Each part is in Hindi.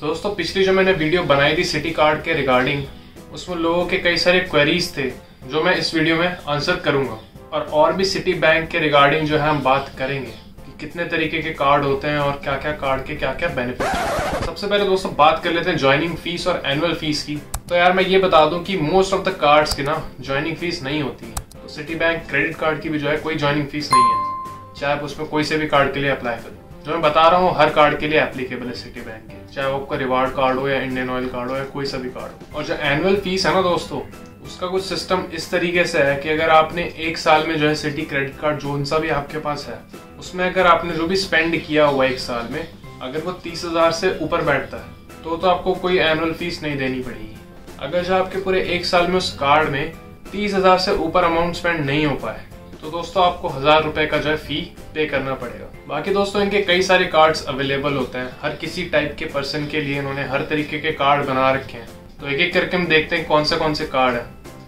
तो दोस्तों पिछली जो मैंने वीडियो बनाई थी सिटी कार्ड के रिगार्डिंग, उसमें लोगों के कई सारे क्वेरीज थे जो मैं इस वीडियो में आंसर करूंगा और भी सिटी बैंक के रिगार्डिंग जो है हम बात करेंगे कि कितने तरीके के कार्ड होते हैं और क्या क्या कार्ड के क्या क्या बेनिफिट हैं। सबसे पहले दोस्तों बात कर लेते हैं ज्वाइनिंग फीस और एनुअल फीस की। तो यार मैं ये बता दूं कि मोस्ट ऑफ द कार्ड्स की ना ज्वाइनिंग फीस नहीं होती है। तो सिटी बैंक क्रेडिट कार्ड की भी जो है कोई ज्वाइनिंग फीस नहीं है, चाहे आप उसमें कोई से भी कार्ड के लिए अप्लाई करें। जो मैं बता रहा हूँ हर कार्ड के लिए एप्लीकेबल है सिटी बैंक के, चाहे वो आपका रिवार्ड कार्ड हो या इंडियन ऑयल कार्ड हो या कोई सा भी कार्ड हो। और जो एनुअल फीस है ना दोस्तों, उसका कुछ सिस्टम इस तरीके से है कि अगर आपने एक साल में जो है सिटी क्रेडिट कार्ड जोन सा भी आपके पास है, उसमें अगर आपने जो भी स्पेंड किया हुआ एक साल में, अगर वो 30,000 से ऊपर बैठता है तो आपको कोई एनुअल फीस नहीं देनी पड़ेगी। अगर जो आपके पूरे एक साल में उस कार्ड में 30,000 से ऊपर अमाउंट स्पेंड नहीं हो पाए तो दोस्तों आपको 1,000 रुपए का जो है फी पे करना पड़ेगा। बाकी दोस्तों इनके कई सारे कार्ड्स अवेलेबल होते हैं, हर किसी टाइप के पर्सन के लिए इन्होंने हर तरीके के कार्ड बना रखे हैं। तो एक एक करके हम देखते हैं कौन से कार्ड है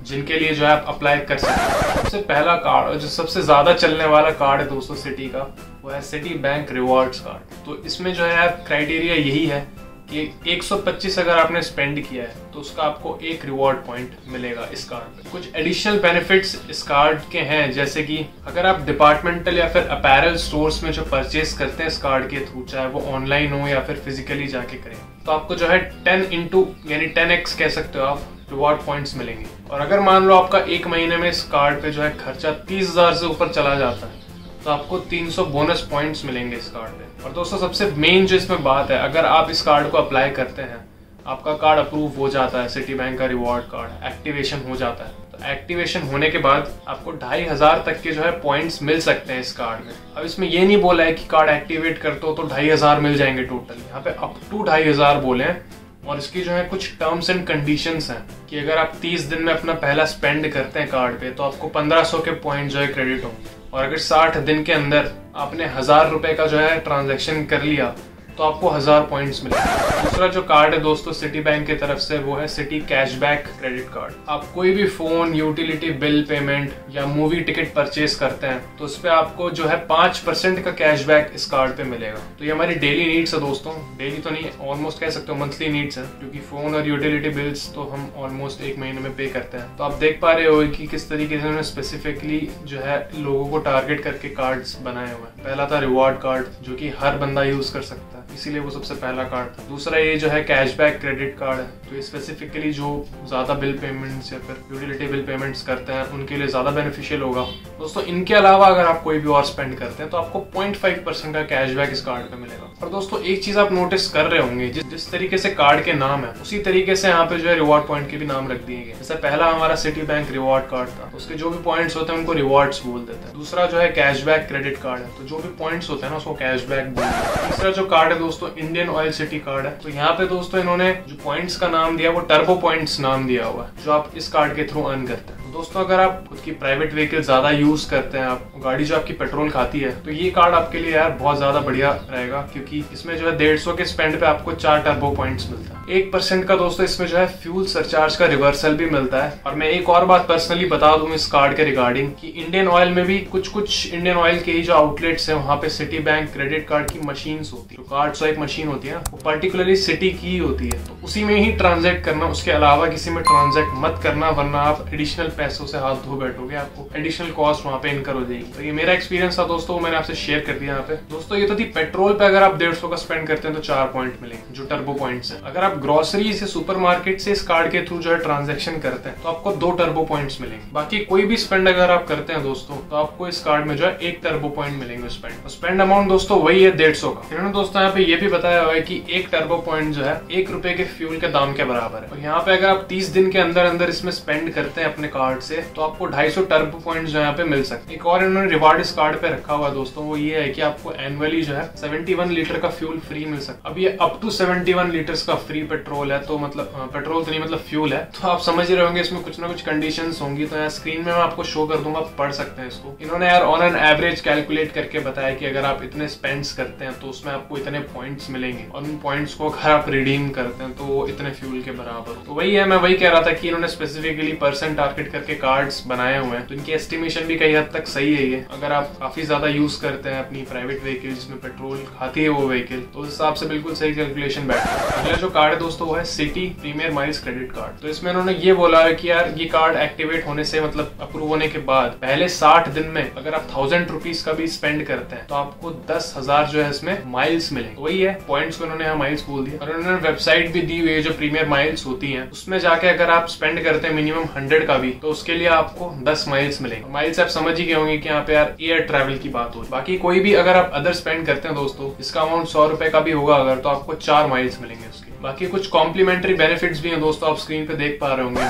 जिनके लिए जो है आप अप्लाई कर सकते हैं। सबसे पहला कार्ड और जो सबसे ज्यादा चलने वाला कार्ड है दोस्तों सिटी का, वो है सिटी बैंक रिवॉर्ड्स कार्ड। तो इसमें जो है क्राइटेरिया यही है कि 125 अगर आपने स्पेंड किया है तो उसका आपको 1 रिवॉर्ड पॉइंट मिलेगा इस कार्ड पे। कुछ एडिशनल बेनिफिट्स इस कार्ड के हैं, जैसे कि अगर आप डिपार्टमेंटल या फिर अपैरल स्टोर्स में जो परचेस करते हैं इस कार्ड के थ्रू, चाहे वो ऑनलाइन हो या फिर फिजिकली जाके करें, तो आपको जो है 10x यानी 10x कह सकते हो आप रिवॉर्ड पॉइंट्स मिलेंगे। और अगर मान लो आपका एक महीने में इस कार्ड पे जो है खर्चा 30,000 से ऊपर चला जाता है तो आपको 300 बोनस पॉइंट्स मिलेंगे इस कार्ड पे। और दोस्तों सबसे मेन जो इसमें बात है, अगर आप इस कार्ड को अप्लाई करते हैं, आपका कार्ड अप्रूव हो जाता है, सिटी बैंक का रिवॉर्ड कार्ड एक्टिवेशन हो जाता है, तो एक्टिवेशन होने के बाद आपको 2,500 तक के जो है पॉइंट्स मिल सकते हैं इस कार्ड में। अब इसमें ये नहीं बोला है कि कार्ड एक्टिवेट करते हो तो 2,500 मिल जाएंगे टोटल, यहाँ पे अप टू 2,500 बोले हैं। और इसकी जो है कुछ टर्म्स एंड कंडीशंस हैं कि अगर आप 30 दिन में अपना पहला स्पेंड करते हैं कार्ड पे तो आपको 1500 के पॉइंट जो है क्रेडिट होंगे। और अगर 60 दिन के अंदर आपने 1,000 रुपए का जो है ट्रांजैक्शन कर लिया तो आपको 1,000 पॉइंट्स मिलेंगे। दूसरा जो कार्ड है दोस्तों सिटी बैंक की तरफ से, वो है सिटी कैशबैक क्रेडिट कार्ड। आप कोई भी फोन, यूटिलिटी बिल पेमेंट या मूवी टिकट परचेस करते हैं तो उस पर आपको जो है 5% का कैशबैक इस कार्ड पे मिलेगा। तो ये हमारी डेली नीड्स है दोस्तों, डेली तो नहीं, ऑलमोस्ट कह सकते हो मंथली नीड्स है, क्योंकि फोन और यूटिलिटी बिल्स तो हम ऑलमोस्ट एक महीने में पे करते हैं। तो आप देख पा रहे हो कि किस तरीके से स्पेसिफिकली जो है लोगों को टारगेट करके कार्ड्स बनाए हुए हैं। पहला था रिवॉर्ड कार्ड जो कि हर बंदा यूज कर सकता है, इसीलिए वो सबसे पहला कार्ड था। दूसरा ये जो है कैशबैक क्रेडिट कार्ड है, तो ये स्पेसिफिकली जो ज्यादा बिल पेमेंट्स या फिर यूटिलिटी बिल पेमेंट्स करते हैं उनके लिए ज्यादा बेनिफिशियल होगा। दोस्तों इनके अलावा अगर आप कोई भी और स्पेंड करते हैं तो आपको 0.5% का कैशबैक इस कार्ड पे मिलेगा। और दोस्तों एक चीज आप नोटिस कर रहे होंगे, जिस तरीके से कार्ड के नाम है उसी तरीके से यहाँ पे जो है रिवॉर्ड पॉइंट के भी नाम रख दिए गए। जैसे पहला हमारा सिटी बैंक रिवॉर्ड कार्ड था, उसके जो भी पॉइंट्स होते हैं उनको रिवॉर्ड्स बोल देते हैं। दूसरा जो है कैशबैक क्रेडिट कार्ड है, तो जो भी पॉइंट्स होते हैं ना उसको कैशबैक बोलते हैं। तीसरा जो कार्ड दोस्तों इंडियन ऑयल सिटी कार्ड है, तो यहाँ पे दोस्तों इन्होंने जो पॉइंट्स का नाम दिया वो टर्बो पॉइंट्स नाम दिया हुआ है, जो आप इस कार्ड के थ्रू अर्न करते हैं। दोस्तों अगर आप खुद की प्राइवेट व्हीकल ज्यादा यूज करते हैं, आप गाड़ी जो आपकी पेट्रोल खाती है, तो ये कार्ड आपके लिए यार बहुत ज्यादा बढ़िया रहेगा, क्योंकि इसमें जो है 150 के स्पेंड पे आपको 4 टर्बो पॉइंट्स मिलता है। 1% का दोस्तों इसमें जो है फ्यूल सरचार्ज का रिवर्सल भी मिलता है। और मैं एक और बात पर्सनली बता दूं इस कार्ड के रिगार्डिंग कि इंडियन ऑयल में भी कुछ इंडियन ऑयल के ही जो आउटलेट्स है वहाँ पे सिटी बैंक क्रेडिट कार्ड की मशीन होती है, कार्ड स्वाइप मशीन होती है ना, वो पर्टिकुलरली सिटी की होती है, तो उसी में ही ट्रांजैक्ट करना, उसके अलावा किसी में ट्रांजैक्ट मत करना, वरना आप एडिशनल पैसों से हाथ धो बैठोगे, आपको एडिशनल कॉस्ट वहाँ पे इनकर हो जाएगी। तो ये मेरा एक्सपीरियंस था दोस्तों, वो मैंने आपसे शेयर कर दिया यहाँ पे। दोस्तों ये तो थी पेट्रोल पे अगर आप 150 का स्पेंड करते हैं तो 4 पॉइंट मिलेंगे जो टर्बो पॉइंट्स हैं। अगर आप ग्रोसरी से सुपरमार्केट से इस कार्ड के थ्रू जो है ट्रांजैक्शन करते हैं तो आपको 2 टर्बो पॉइंट्स मिलेंगे। बाकी कोई भी स्पेंड अगर आप करते हैं दोस्तों तो आपको इस कार्ड में जो है 1 टर्बो पॉइंट मिलेंगे। स्पेंड अमाउंट दोस्तों वही है 150 का। इन्होंने दोस्तों यहाँ पे ये भी बताया हुआ है कि 1 टर्बो पॉइंट जो है 1 रुपए के फ्यूल के दाम के बराबर है। और यहाँ पे अगर आप 30 दिन के अंदर अंदर इसमें स्पेंड करते हैं अपने कार्ड से तो आपको 250 टर्बो पॉइंट जो यहाँ पे मिल सकते हैं। एक और इन्होंने रिवार्ड इस कार्ड पे रखा हुआ दोस्तों, वो ये है कि आपको एनुअली जो है 71 लीटर का फ्यूल फ्री मिल सकता है। अब ये अप टू 71 लीटर का फ्री पेट्रोल है, तो मतलब पेट्रोल तो नहीं, मतलब फ्यूल है, तो आप समझ ही रहे होंगे इसमें कुछ ना कुछ कंडीशन होंगी। तो यहाँ स्क्रीन में मैं आपको शो कर दूंगा, पढ़ सकते हैं इसको। इन्होंने यार ऑन एन एवरेज कैलकुलेट करके बताया कि अगर आप इतने स्पेंड करते हैं तो उसमें आपको इतने पॉइंट्स मिलेंगे, और उन पॉइंट्स को अगर आप रिडीम करते हैं तो वो इतने फ्यूल के बराबर। तो वही है, मैं वही कह रहा था कि इन्होंने स्पेसिफिकली पर्सन टारगेट करके कार्ड्स बनाए हुए हैं, तो इनकी एस्टिमेशन भी कई हद तक सही है। ये अगर आप काफी ज्यादा यूज करते हैं अपनी प्राइवेट व्हीकल जिसमें पेट्रोल खाती है वो व्हीकल, तो उस हिसाब से बिल्कुल सही कैलकुलेशन बैठता है। अगला जो कार्ड है दोस्तों वो है city premier miles credit card. तो इसमें उन्होंने ये बोला है कि यार ये कार्ड एक्टिवेट होने से मतलब अप्रूव होने के बाद पहले 60 दिन में अगर आप 1000 रुपीज का भी स्पेंड करते हैं तो आपको 10,000 जो है इसमें माइल्स मिले। तो वही है पॉइंट्स को उन्होंने यहाँ माइल्स बोल दिया, और उन्होंने वेबसाइट भी दी हुई है जो प्रीमियर माइल्स होती है, उसमें जाके अगर आप स्पेंड करते हैं मिनिमम 100 का भी तो उसके लिए आपको 10 माइल्स मिलेंगे। माइल्स आप समझ ही गए होंगे कि यहाँ पे यार एयर ट्रेवल की बात हो। बाकी कोई भी अगर आप अदर स्पेंड करते हैं दोस्तों, इसका अमाउंट 100 रुपए का भी होगा अगर, तो आपको 4 माइल्स मिलेंगे उसके। बाकी कुछ कॉम्प्लीमेंट्री बेनिफिट्स भी हैं दोस्तों, आप स्क्रीन पे देख पा रहे होंगे।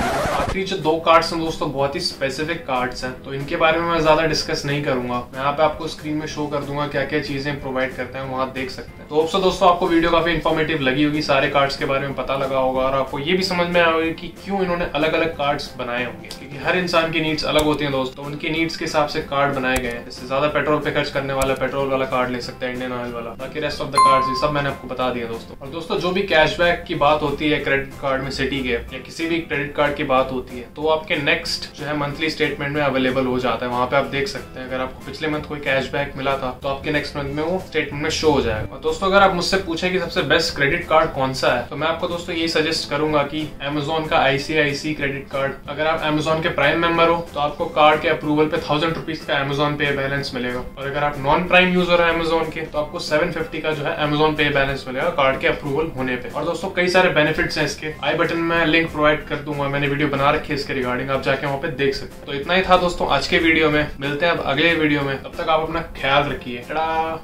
आखिरी जो 2 कार्ड्स हैं दोस्तों बहुत ही स्पेसिफिक कार्ड्स हैं, तो इनके बारे में मैं ज्यादा डिस्कस नहीं करूंगा। मैं यहाँ पे आपको स्क्रीन में शो कर दूंगा क्या क्या चीजें प्रोवाइड करते हैं, वहाँ देख सकते हैं। तो होप सो दोस्तों आपको वीडियो काफी इन्फॉर्मेटिव लगी होगी, सारे कार्ड्स के बारे में पता लगा होगा, और आपको ये भी समझ में आया होगा कि क्यों इन्होंने अलग अलग कार्ड्स बनाए होंगे, क्योंकि हर इंसान की नीड्स अलग होती है दोस्तों। उनके नीड्स के हिसाब से कार्ड बनाए गए हैं। इससे ज्यादा पेट्रोल पे खर्च करने वाला पेट्रोल वाला कार्ड ले सकते हैं, इंडियन ऑयल वाला। बाकी रेस्ट ऑफ द कार्ड्स ये सब मैंने आपको बता दिया दोस्तों। और दोस्तों जो भी कैश की बात होती है क्रेडिट कार्ड में, सिटी के या किसी भी क्रेडिट कार्ड की बात होती है, तो आपके नेक्स्ट जो है मंथली स्टेटमेंट में अवेलेबल हो जाता है। वहां पे आप देख सकते हैं अगर आपको पिछले मंथ कोई कैशबैक मिला था तो आपके नेक्स्ट मंथ में वो स्टेटमेंट में शो हो जाएगा। और दोस्तों अगर आप मुझसे पूछे कि सबसे बेस्ट क्रेडिट कार्ड कौन सा है, तो मैं आपको दोस्तों ये सजेस्ट करूंगा कि Amazon का ICICI क्रेडिट कार्ड। अगर आप Amazon के प्राइम मेंबर हो तो आपको कार्ड के अप्रूवल पे 1000 रुपीज का Amazon पे बैलेंस मिलेगा, और अगर आप नॉन प्राइम यूजर है Amazon के तो आपको 750 का जो है Amazon पे बैलेंस मिलेगा कार्ड के अप्रूवल होने पे। और दोस्तों कई सारे बेनिफिट्स हैं इसके, आई बटन में लिंक प्रोवाइड कर दूंगा, मैंने वीडियो बना रखी है इसके रिगार्डिंग, आप जाके वहाँ पे देख सकते हैं। तो इतना ही था दोस्तों आज के वीडियो में, मिलते हैं अब अगले वीडियो में, तब तक आप अपना ख्याल रखिए।